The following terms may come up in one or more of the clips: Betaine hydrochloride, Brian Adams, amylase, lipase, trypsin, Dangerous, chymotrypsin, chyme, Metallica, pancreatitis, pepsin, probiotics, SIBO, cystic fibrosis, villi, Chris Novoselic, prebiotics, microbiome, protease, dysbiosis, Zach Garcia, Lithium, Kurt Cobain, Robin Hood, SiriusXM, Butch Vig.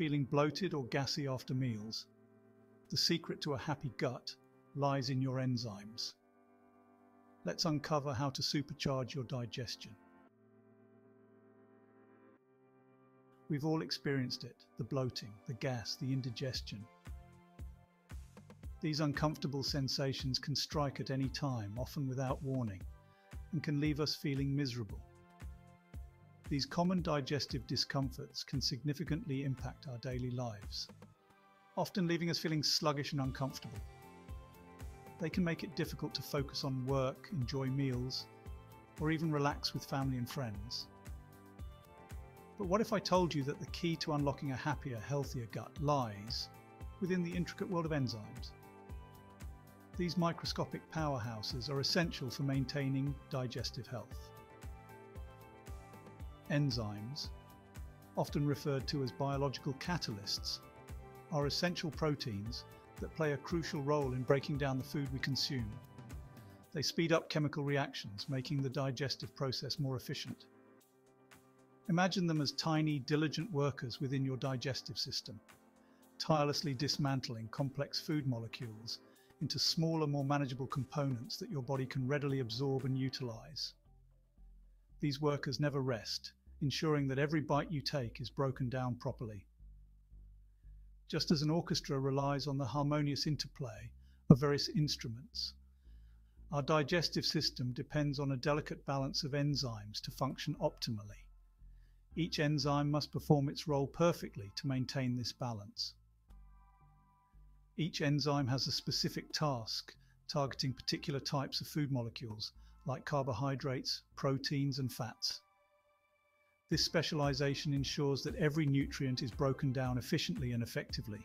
feeling bloated or gassy after meals. The secret to a happy gut lies in your enzymes. Let's uncover how to supercharge your digestion. We've all experienced it, the bloating, the gas, the indigestion. These uncomfortable sensations can strike at any time, often without warning, and can leave us feeling miserable. These common digestive discomforts can significantly impact our daily lives, often leaving us feeling sluggish and uncomfortable. They can make it difficult to focus on work, enjoy meals, or even relax with family and friends. But what if I told you that the key to unlocking a happier, healthier gut lies within the intricate world of enzymes? These microscopic powerhouses are essential for maintaining digestive health. Enzymes, often referred to as biological catalysts, are essential proteins that play a crucial role in breaking down the food we consume. They speed up chemical reactions, making the digestive process more efficient. Imagine them as tiny, diligent workers within your digestive system, tirelessly dismantling complex food molecules into smaller, more manageable components that your body can readily absorb and utilize. These workers never rest, ensuring that every bite you take is broken down properly. Just as an orchestra relies on the harmonious interplay of various instruments, our digestive system depends on a delicate balance of enzymes to function optimally. Each enzyme must perform its role perfectly to maintain this balance. Each enzyme has a specific task, targeting particular types of food molecules like carbohydrates, proteins, and fats. This specialization ensures that every nutrient is broken down efficiently and effectively.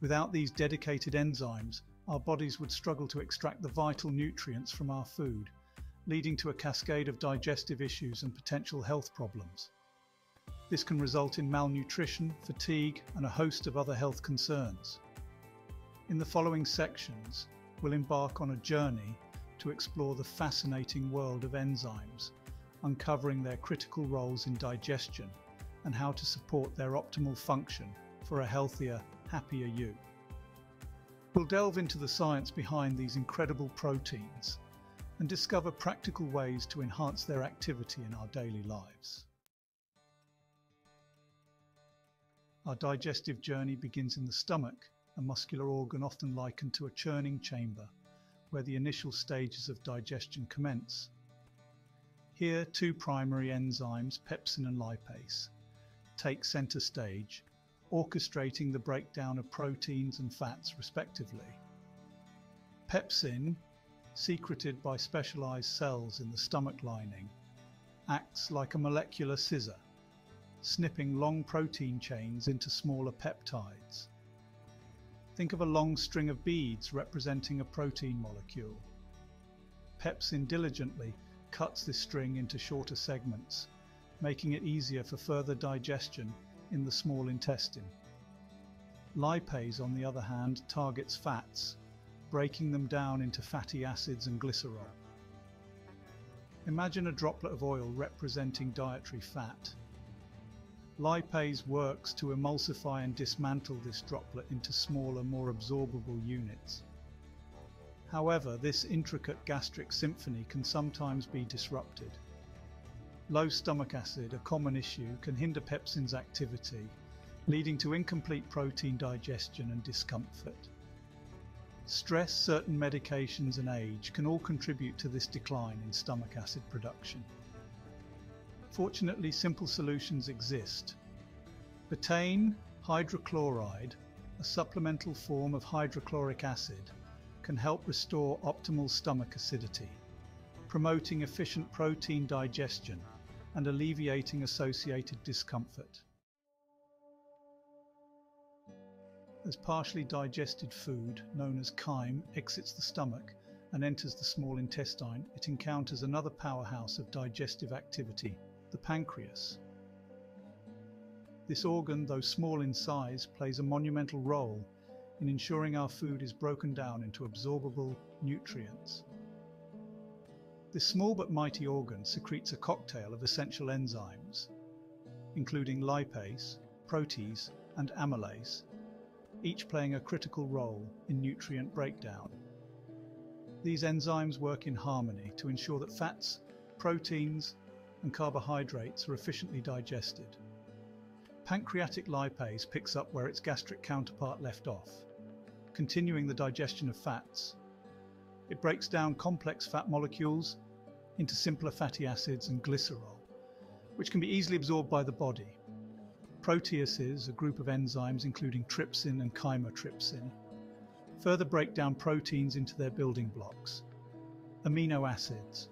Without these dedicated enzymes, our bodies would struggle to extract the vital nutrients from our food, leading to a cascade of digestive issues and potential health problems. This can result in malnutrition, fatigue, and a host of other health concerns. In the following sections, we'll embark on a journey to explore the fascinating world of enzymes, uncovering their critical roles in digestion and how to support their optimal function for a healthier, happier you. We'll delve into the science behind these incredible proteins and discover practical ways to enhance their activity in our daily lives. Our digestive journey begins in the stomach, a muscular organ often likened to a churning chamber, where the initial stages of digestion commence. Here, two primary enzymes, pepsin and lipase, take center stage, orchestrating the breakdown of proteins and fats respectively. Pepsin, secreted by specialized cells in the stomach lining, acts like a molecular scissor, snipping long protein chains into smaller peptides. Think of a long string of beads representing a protein molecule. Pepsin diligently cuts this string into shorter segments, making it easier for further digestion in the small intestine. Lipase, on the other hand, targets fats, breaking them down into fatty acids and glycerol. Imagine a droplet of oil representing dietary fat. Lipase works to emulsify and dismantle this droplet into smaller, more absorbable units. However, this intricate gastric symphony can sometimes be disrupted. Low stomach acid, a common issue, can hinder pepsin's activity, leading to incomplete protein digestion and discomfort. Stress, certain medications, and age can all contribute to this decline in stomach acid production. Fortunately, simple solutions exist. Betaine hydrochloride, a supplemental form of hydrochloric acid, can help restore optimal stomach acidity, promoting efficient protein digestion and alleviating associated discomfort. As partially digested food, known as chyme, exits the stomach and enters the small intestine, it encounters another powerhouse of digestive activity, the pancreas. This organ, though small in size, plays a monumental role in ensuring our food is broken down into absorbable nutrients. This small but mighty organ secretes a cocktail of essential enzymes, including lipase, protease, and amylase, each playing a critical role in nutrient breakdown. These enzymes work in harmony to ensure that fats, proteins, and carbohydrates are efficiently digested. Pancreatic lipase picks up where its gastric counterpart left off, continuing the digestion of fats. It breaks down complex fat molecules into simpler fatty acids and glycerol, which can be easily absorbed by the body. Proteases, a group of enzymes including trypsin and chymotrypsin, further break down proteins into their building blocks, amino acids.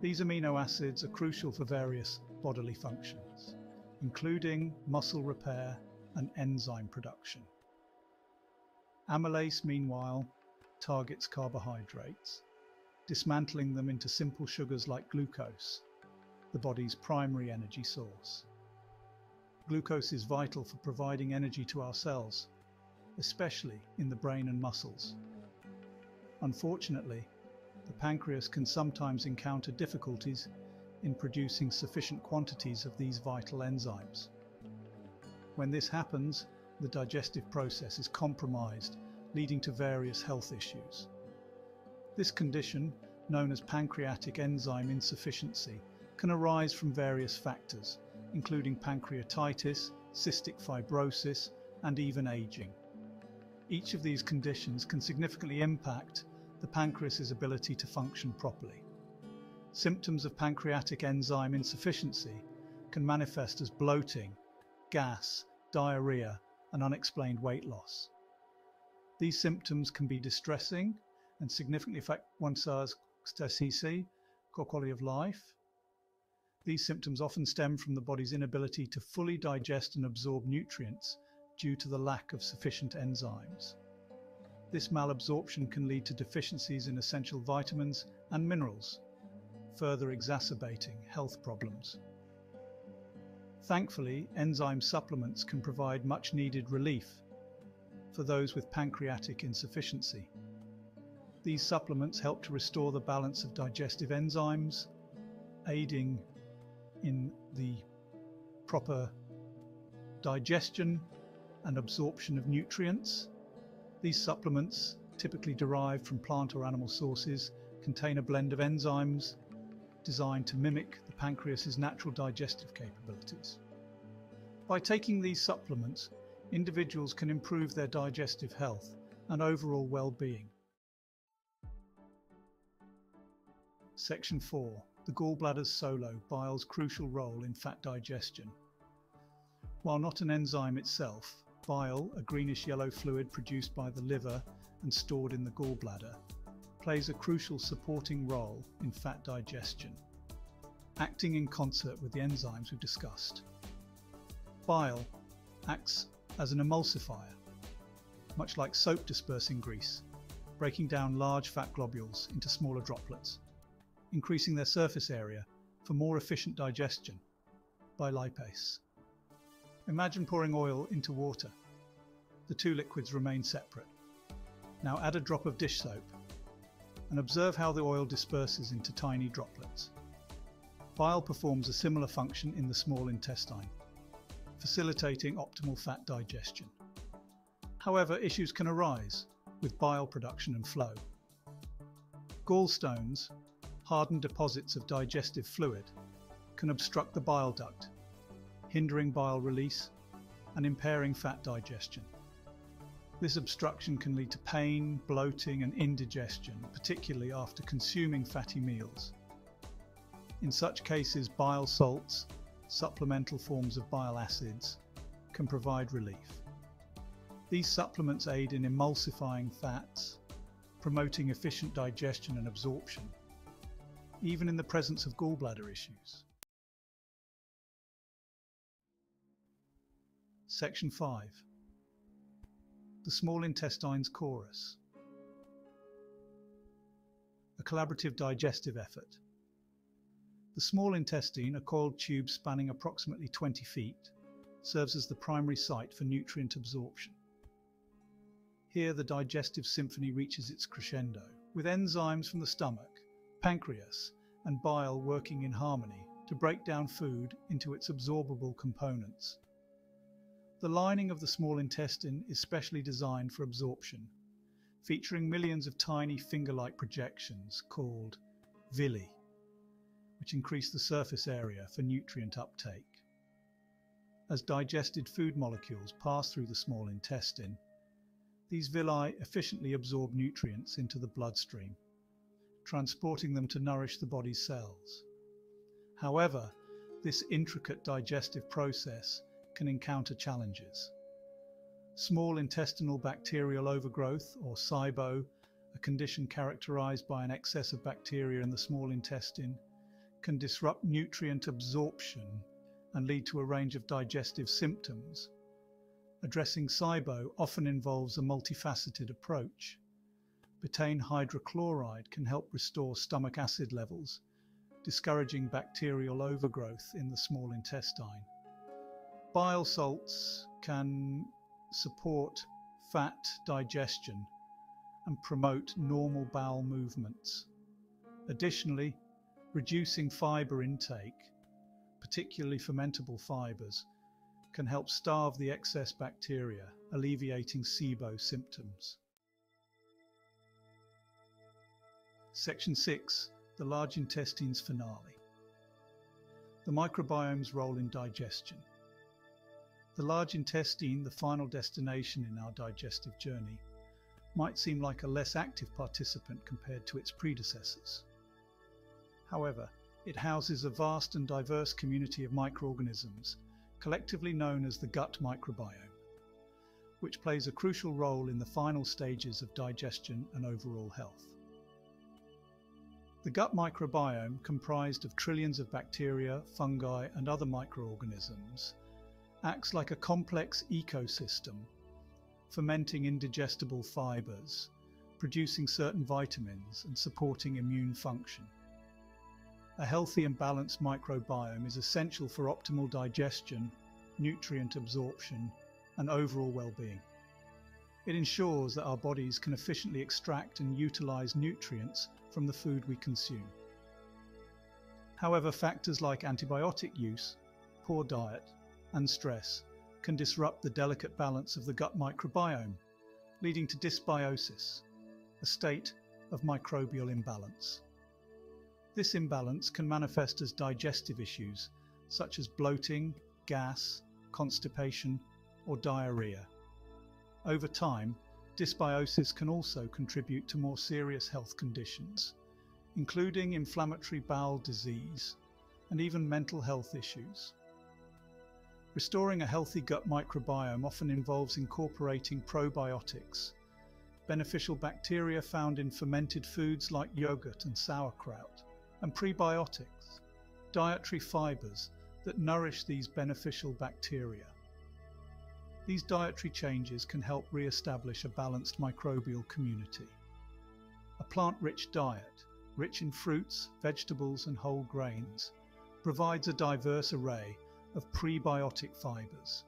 These amino acids are crucial for various bodily functions, including muscle repair and enzyme production. Amylase, meanwhile, targets carbohydrates, dismantling them into simple sugars like glucose, the body's primary energy source. Glucose is vital for providing energy to our cells, especially in the brain and muscles. Unfortunately, the pancreas can sometimes encounter difficulties in producing sufficient quantities of these vital enzymes. When this happens, the digestive process is compromised, leading to various health issues. This condition, known as pancreatic enzyme insufficiency, can arise from various factors, including pancreatitis, cystic fibrosis, and even aging. Each of these conditions can significantly impact the pancreas's ability to function properly. Symptoms of pancreatic enzyme insufficiency can manifest as bloating, gas, diarrhea, and unexplained weight loss. These symptoms can be distressing and significantly affect one's quality of life. These symptoms often stem from the body's inability to fully digest and absorb nutrients due to the lack of sufficient enzymes. This malabsorption can lead to deficiencies in essential vitamins and minerals, further exacerbating health problems. Thankfully, enzyme supplements can provide much-needed relief for those with pancreatic insufficiency. These supplements help to restore the balance of digestive enzymes, aiding in the proper digestion and absorption of nutrients. These supplements, typically derived from plant or animal sources, contain a blend of enzymes designed to mimic the pancreas's natural digestive capabilities. By taking these supplements, individuals can improve their digestive health and overall well-being. Section 4. The gallbladder's solo, bile's crucial role in fat digestion. While not an enzyme itself, bile, a greenish-yellow fluid produced by the liver and stored in the gallbladder, plays a crucial supporting role in fat digestion, acting in concert with the enzymes we've discussed. Bile acts as an emulsifier, much like soap dispersing grease, breaking down large fat globules into smaller droplets, increasing their surface area for more efficient digestion by lipase. Imagine pouring oil into water. The two liquids remain separate. Now add a drop of dish soap and observe how the oil disperses into tiny droplets. Bile performs a similar function in the small intestine, facilitating optimal fat digestion. However, issues can arise with bile production and flow. Gallstones, hardened deposits of digestive fluid, can obstruct the bile duct, hindering bile release and impairing fat digestion. This obstruction can lead to pain, bloating, and indigestion, particularly after consuming fatty meals. In such cases, bile salts, supplemental forms of bile acids, can provide relief. These supplements aid in emulsifying fats, promoting efficient digestion and absorption, even in the presence of gallbladder issues. Section 5. The small intestine's chorus. A collaborative digestive effort. The small intestine, a coiled tube spanning approximately 20 feet, serves as the primary site for nutrient absorption. Here the digestive symphony reaches its crescendo, with enzymes from the stomach, pancreas, and bile working in harmony to break down food into its absorbable components. The lining of the small intestine is specially designed for absorption, featuring millions of tiny finger-like projections called villi, which increase the surface area for nutrient uptake. As digested food molecules pass through the small intestine, these villi efficiently absorb nutrients into the bloodstream, transporting them to nourish the body's cells. However, this intricate digestive process can encounter challenges. Small intestinal bacterial overgrowth, or SIBO, a condition characterized by an excess of bacteria in the small intestine, can disrupt nutrient absorption and lead to a range of digestive symptoms. Addressing SIBO often involves a multifaceted approach. Betaine hydrochloride can help restore stomach acid levels, discouraging bacterial overgrowth in the small intestine. Bile salts can support fat digestion and promote normal bowel movements. Additionally, reducing fiber intake, particularly fermentable fibers, can help starve the excess bacteria, alleviating SIBO symptoms. Section 6, the large intestine's finale. The microbiome's role in digestion. The large intestine, the final destination in our digestive journey, might seem like a less active participant compared to its predecessors. However, it houses a vast and diverse community of microorganisms, collectively known as the gut microbiome, which plays a crucial role in the final stages of digestion and overall health. The gut microbiome, comprised of trillions of bacteria, fungi and other microorganisms, acts like a complex ecosystem, fermenting indigestible fibers, producing certain vitamins and supporting immune function. A healthy and balanced microbiome is essential for optimal digestion, nutrient absorption, and overall well-being. It ensures that our bodies can efficiently extract and utilize nutrients from the food we consume. However, factors like antibiotic use, poor diet, and stress can disrupt the delicate balance of the gut microbiome, leading to dysbiosis, a state of microbial imbalance. This imbalance can manifest as digestive issues such as bloating, gas, constipation, or diarrhea. Over time, dysbiosis can also contribute to more serious health conditions, including inflammatory bowel disease and even mental health issues. Restoring a healthy gut microbiome often involves incorporating probiotics, beneficial bacteria found in fermented foods like yogurt and sauerkraut, and prebiotics, dietary fibers that nourish these beneficial bacteria. These dietary changes can help re-establish a balanced microbial community. A plant-rich diet, rich in fruits, vegetables and whole grains, provides a diverse array of prebiotic fibers,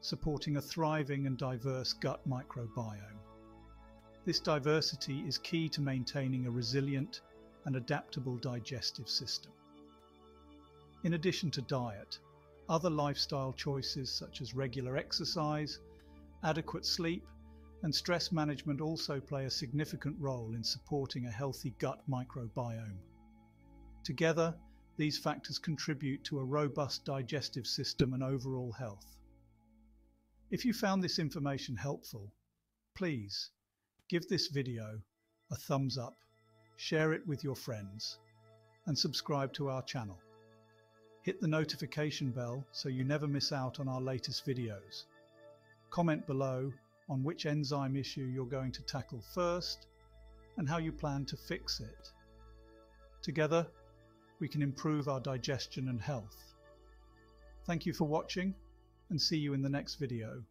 supporting a thriving and diverse gut microbiome. This diversity is key to maintaining a resilient, an adaptable digestive system. In addition to diet, other lifestyle choices such as regular exercise, adequate sleep, and stress management also play a significant role in supporting a healthy gut microbiome. Together, these factors contribute to a robust digestive system and overall health. If you found this information helpful, please give this video a thumbs up, share it with your friends, and subscribe to our channel. Hit the notification bell so you never miss out on our latest videos. Comment below on which enzyme issue you're going to tackle first and how you plan to fix it. Together, we can improve our digestion and health. Thank you for watching, and see you in the next video.